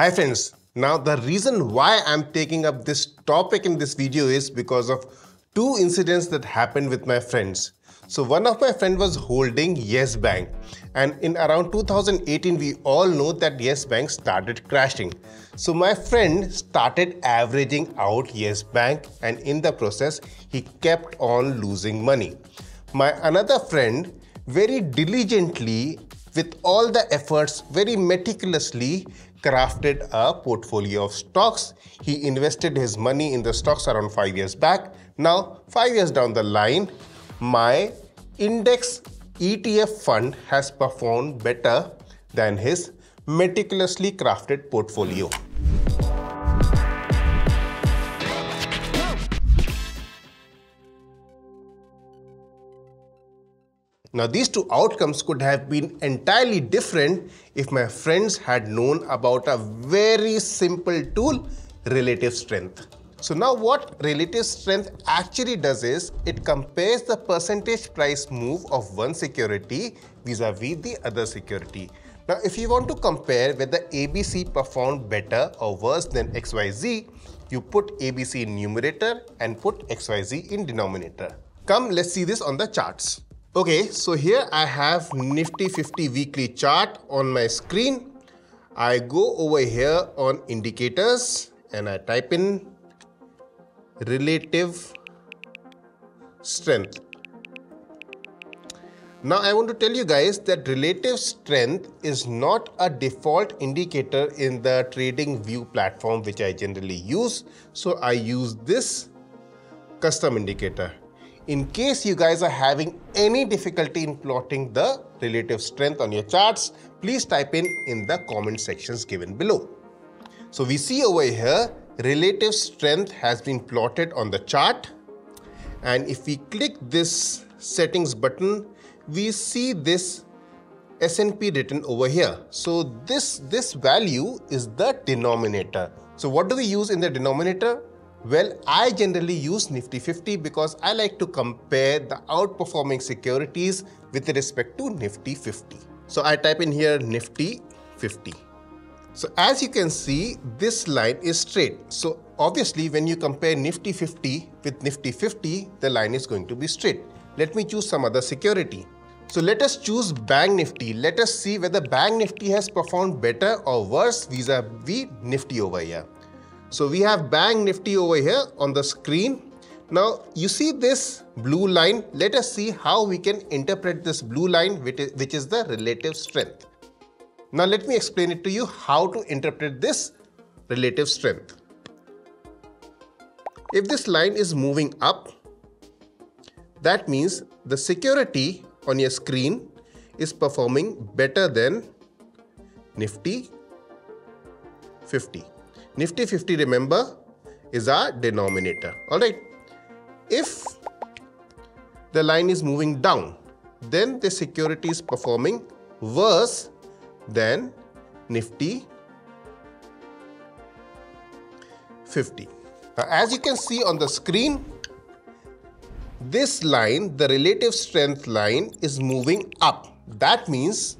Hi friends, now the reason why I'm taking up this topic in this video is because of two incidents that happened with my friends. So one of my friend was holding Yes Bank, and in around 2018 we all know that Yes Bank started crashing. So my friend started averaging out Yes Bank, and in the process he kept on losing money. My another friend very diligently, with all the efforts, very meticulously crafted a portfolio of stocks. He invested his money in the stocks around 5 years back. Now 5 years down the line, my index ETF fund has performed better than his meticulously crafted portfolio. Now these two outcomes could have been entirely different if my friends had known about a very simple tool, relative strength. So now what relative strength actually does is it compares the percentage price move of one security vis-a-vis the other security. Now if you want to compare whether ABC performed better or worse than XYZ, you put ABC in numerator and put XYZ in denominator. Come, let's see this on the charts. Okay, so here I have Nifty 50 weekly chart on my screen. I go over here on indicators and I type in relative strength. Now I want to tell you guys that relative strength is not a default indicator in the TradingView platform which I generally use. So I use this custom indicator. In case you guys are having any difficulty in plotting the relative strength on your charts, please type in the comment sections given below. So we see over here, relative strength has been plotted on the chart. And if we click this settings button, we see this S&P written over here. So this value is the denominator. So what do we use in the denominator? Well, I generally use Nifty 50 because I like to compare the outperforming securities with respect to Nifty 50. So I type in here Nifty 50. So as you can see, this line is straight. So obviously when you compare Nifty 50 with Nifty 50, the line is going to be straight. Let me choose some other security. So let us choose Bank Nifty. Let us see whether Bank Nifty has performed better or worse vis-a-vis Nifty over here. So we have Bank Nifty over here on the screen. Now you see this blue line. Let us see how we can interpret this blue line, which is the relative strength. Now let me explain it to you how to interpret this relative strength. If this line is moving up, that means the security on your screen is performing better than Nifty 50. Nifty 50, remember, is our denominator. All right. If the line is moving down, then the security is performing worse than Nifty 50. Now, as you can see on the screen, this line, the relative strength line, is moving up. That means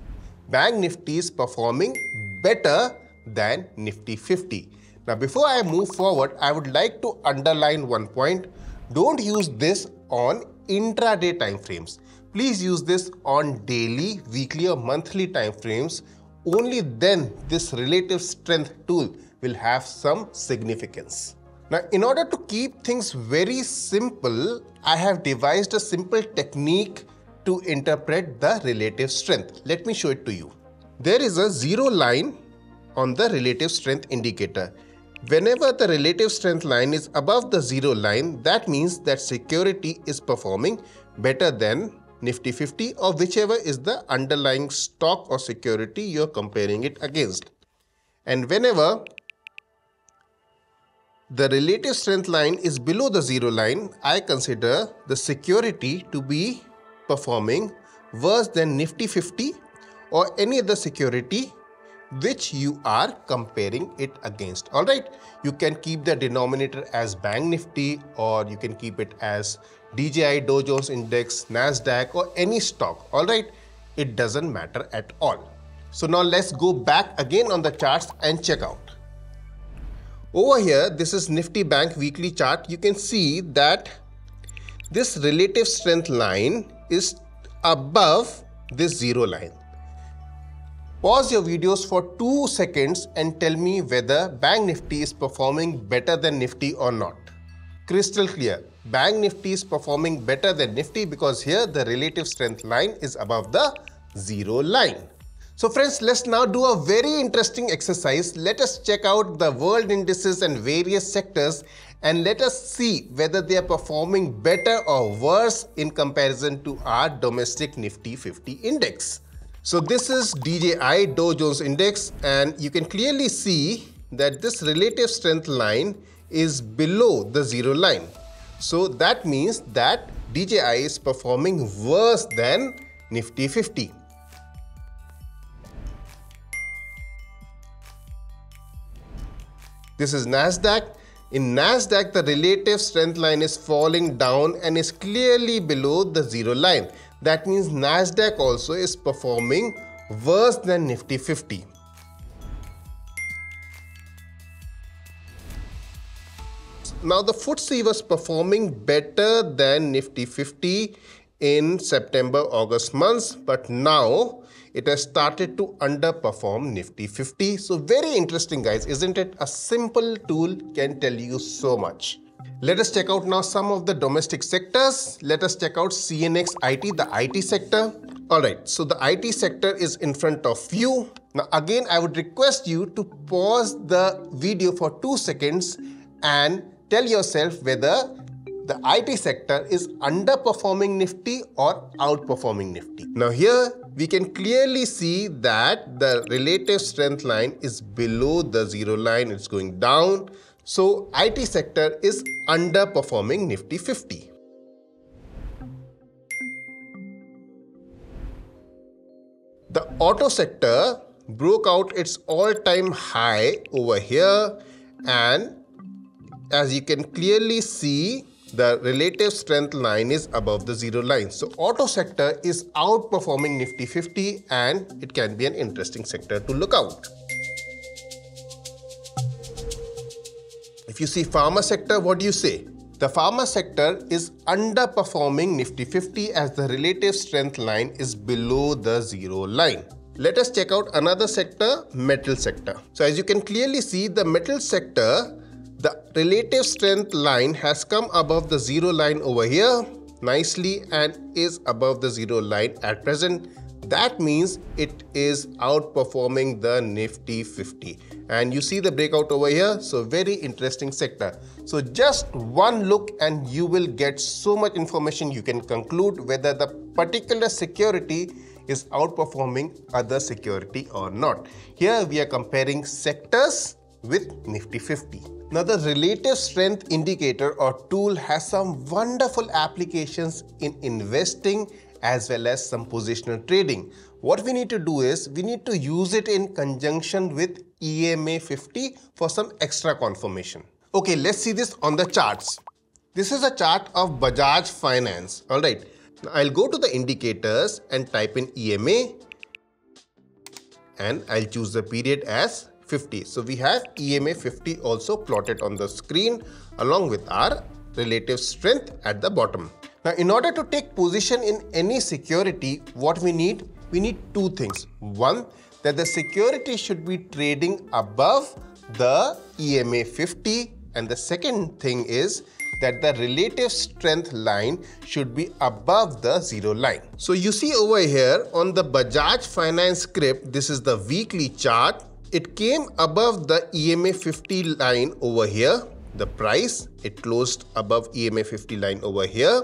Bank Nifty is performing better than Nifty 50. Now, before I move forward, I would like to underline one point. Don't use this on intraday timeframes. Please use this on daily, weekly, or monthly timeframes. Only then this relative strength tool will have some significance. Now, in order to keep things very simple, I have devised a simple technique to interpret the relative strength. Let me show it to you. There is a zero line on the relative strength indicator. Whenever the relative strength line is above the zero line, that means that security is performing better than Nifty 50 or whichever is the underlying stock or security you're comparing it against. And whenever the relative strength line is below the zero line, I consider the security to be performing worse than Nifty 50 or any other security which you are comparing it against. All right, you can keep the denominator as Bank Nifty, or you can keep it as DJI, Dow Jones Index, NASDAQ, or any stock. All right, it doesn't matter at all. So now let's go back again on the charts and check out. Over here, this is Nifty Bank weekly chart. You can see that this relative strength line is above this zero line. Pause your videos for 2 seconds and tell me whether Bank Nifty is performing better than Nifty or not. Crystal clear. Bank Nifty is performing better than Nifty because here the relative strength line is above the zero line. So friends, let's now do a very interesting exercise. Let us check out the world indices and various sectors and let us see whether they are performing better or worse in comparison to our domestic Nifty 50 index. So this is DJI Dow Jones Index, and you can clearly see that this relative strength line is below the zero line. So that means that DJI is performing worse than Nifty 50. This is NASDAQ. In NASDAQ, the relative strength line is falling down and is clearly below the zero line. That means NASDAQ also is performing worse than Nifty 50. Now the FTSE was performing better than Nifty 50 in September, August months, but now it has started to underperform Nifty 50. So very interesting, guys, isn't it? A simple tool can tell you so much. Let us check out now some of the domestic sectors. Let us check out CNX IT, the IT sector. All right, so the IT sector is in front of you. Now again, I would request you to pause the video for 2 seconds and tell yourself whether the IT sector is underperforming Nifty or outperforming Nifty. Now here we can clearly see that the relative strength line is below the zero line. It's going down. So IT sector is underperforming Nifty 50. The auto sector broke out its all-time high over here, and as you can clearly see, the relative strength line is above the zero line. So auto sector is outperforming Nifty 50 and it can be an interesting sector to look out. If you see pharma sector, what do you say? The pharma sector is underperforming Nifty 50 as the relative strength line is below the zero line. Let us check out another sector, metal sector. So as you can clearly see, the metal sector, the relative strength line has come above the zero line over here nicely and is above the zero line at present. That means it is outperforming the Nifty 50. And you see the breakout over here. So very interesting sector. So just one look and you will get so much information. You can conclude whether the particular security is outperforming other security or not. Here we are comparing sectors with Nifty 50. Now the relative strength indicator or tool has some wonderful applications in investing as well as some positional trading. What we need to do is we need to use it in conjunction with EMA 50 for some extra confirmation. Okay, let's see this on the charts. This is a chart of Bajaj Finance. All right, now I'll go to the indicators and type in EMA and I'll choose the period as 50. So we have EMA 50 also plotted on the screen along with our relative strength at the bottom. Now, in order to take position in any security, what we need two things. One, that the security should be trading above the EMA 50. And the second thing is that the relative strength line should be above the zero line. So you see over here on the Bajaj Finance script, this is the weekly chart. It came above the EMA 50 line over here, the price. It closed above EMA 50 line over here.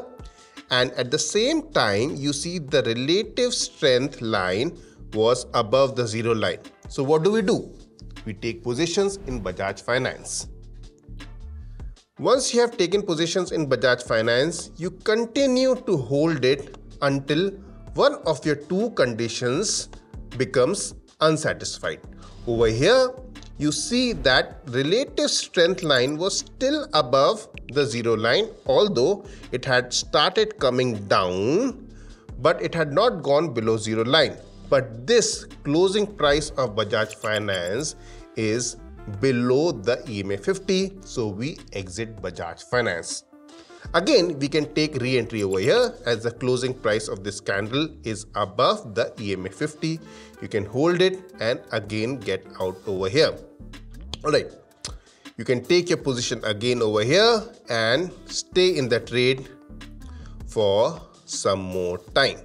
And at the same time, you see the relative strength line was above the zero line. So what do? We take positions in Bajaj Finance. Once you have taken positions in Bajaj Finance, you continue to hold it until one of your two conditions becomes unsatisfied. Over here, you see that relative strength line was still above the zero line, although it had started coming down, but it had not gone below zero line. but this closing price of Bajaj Finance is below the EMA 50, so we exit Bajaj Finance. Again, we can take re-entry over here as the closing price of this candle is above the EMA 50. You can hold it and again get out over here. Alright, you can take your position again over here and stay in the trade for some more time.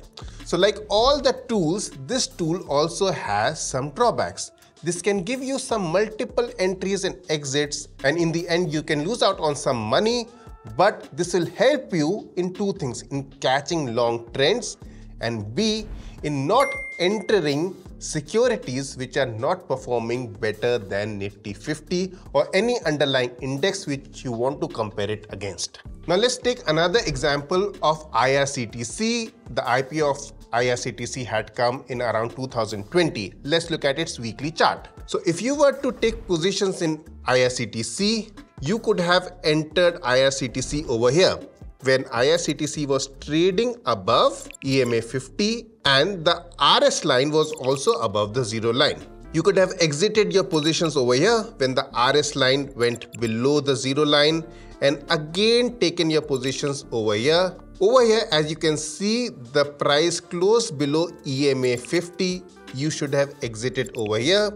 So like all the tools, this tool also has some drawbacks. This can give you some multiple entries and exits, and in the end you can lose out on some money, but this will help you in two things: in catching long trends, and B, in not entering securities which are not performing better than Nifty 50 or any underlying index which you want to compare it against. Now let's take another example of IRCTC. The IPO of IRCTC had come in around 2020. Let's look at its weekly chart. So if you were to take positions in IRCTC, you could have entered IRCTC over here when IRCTC was trading above EMA 50 and the RS line was also above the zero line. You could have exited your positions over here when the RS line went below the zero line and again taken your positions over here. Over here, as you can see, the price closed below EMA 50. You should have exited over here,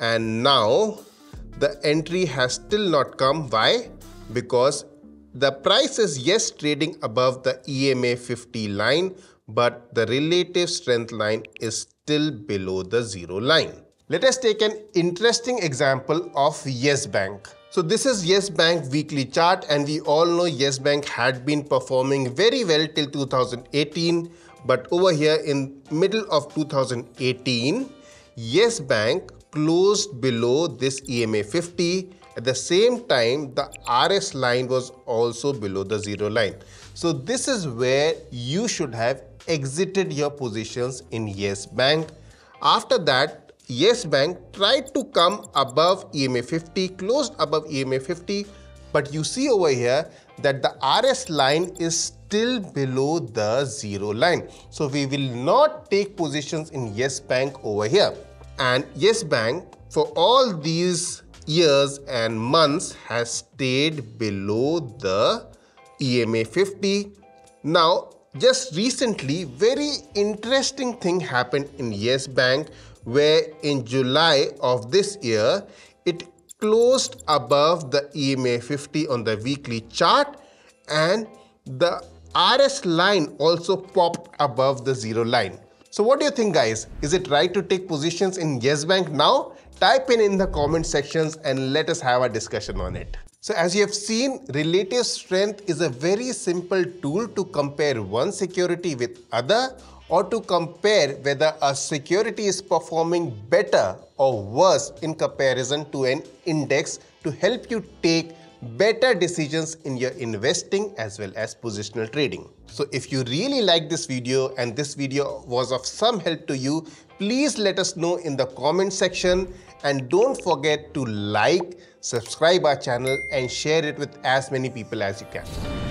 and now the entry has still not come. Why? Because the price is yes trading above the EMA 50 line, but the relative strength line is still below the zero line. Let us take an interesting example of Yes Bank. So this is Yes Bank weekly chart, and we all know Yes Bank had been performing very well till 2018, but over here in middle of 2018, Yes Bank closed below this EMA 50. At the same time, the RS line was also below the zero line. So this is where you should have exited your positions in Yes Bank. After that, Yes Bank tried to come above EMA 50, closed above EMA 50, but you see over here that the RS line is still below the zero line. So we will not take positions in Yes Bank over here. And Yes Bank, for all these years and months, has stayed below the EMA 50. Now, just recently, very interesting thing happened in Yes Bank, where in July of this year, it closed above the EMA 50 on the weekly chart, and the RS line also popped above the zero line. So what do you think, guys? Is it right to take positions in Yes Bank now? Type in the comment sections and let us have a discussion on it. So as you have seen, relative strength is a very simple tool to compare one security with other, or to compare whether a security is performing better or worse in comparison to an index, to help you take better decisions in your investing as well as positional trading. So if you really like this video and this video was of some help to you, please let us know in the comment section, and don't forget to like, subscribe our channel and share it with as many people as you can.